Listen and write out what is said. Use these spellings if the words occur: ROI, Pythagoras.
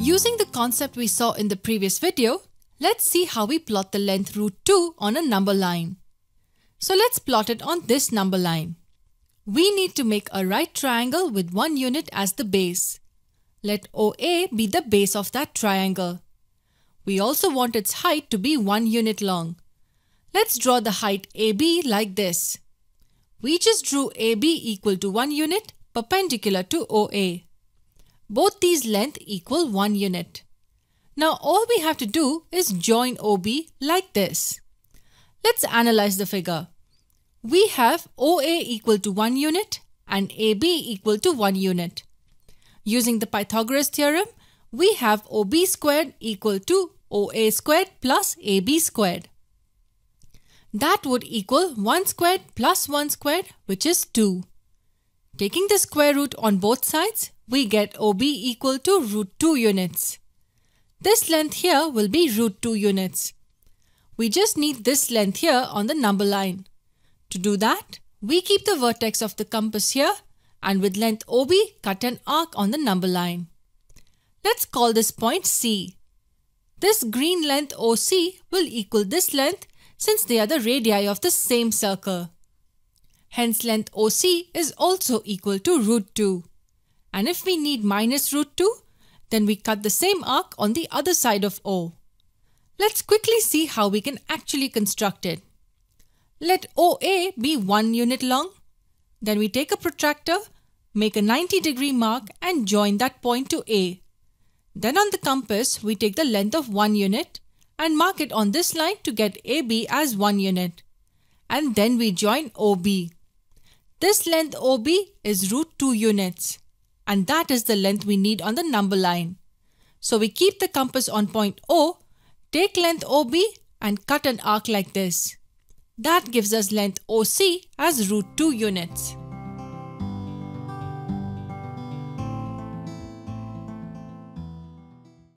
Using the concept we saw in the previous video, let's see how we plot the length root 2 on a number line. So let's plot it on this number line. We need to make a right triangle with one unit as the base. Let OA be the base of that triangle. We also want its height to be 1 unit long. Let's draw the height AB like this. We just drew AB equal to 1 unit perpendicular to OA. Both these lengths equal 1 unit. Now all we have to do is join OB like this. Let's analyze the figure. We have OA equal to 1 unit and AB equal to 1 unit. Using the Pythagoras theorem, we have OB squared equal to OA squared plus AB squared. That would equal 1 squared plus 1 squared, which is 2. Taking the square root on both sides, we get OB equal to root 2 units. This length here will be root 2 units. We just need this length here on the number line. To do that, we keep the vertex of the compass here and with length OB cut an arc on the number line. Let's call this point C. This green length OC will equal this length since they are the radii of the same circle. Hence length OC is also equal to root 2. And if we need minus root 2, then we cut the same arc on the other side of O. Let's quickly see how we can actually construct it. Let OA be 1 unit long. Then we take a protractor, make a 90-degree mark and join that point to A. Then on the compass, we take the length of 1 unit and mark it on this line to get AB as 1 unit. And then we join OB. This length OB is root 2 units. And that is the length we need on the number line. So we keep the compass on point O, take length OB and cut an arc like this. That gives us length OC as root 2 units.